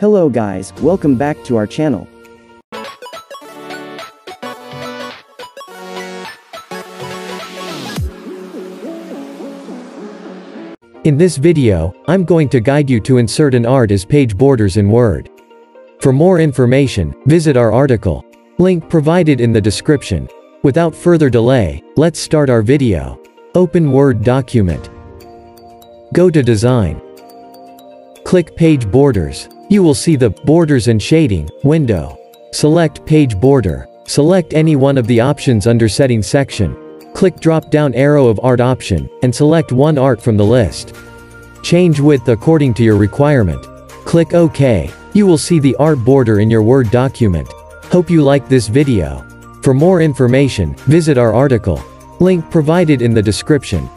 Hello guys, welcome back to our channel. In this video, I'm going to guide you to insert an art as page borders in Word. For more information, visit our article. Link provided in the description. Without further delay, let's start our video. Open Word document. Go to Design. Click Page Borders. You will see the Borders and Shading window. Select Page Border. Select any one of the options under Settings section. Click drop-down arrow of Art option, and select one art from the list. Change width according to your requirement. Click OK. You will see the art border in your Word document. Hope you like this video. For more information, visit our article. Link provided in the description.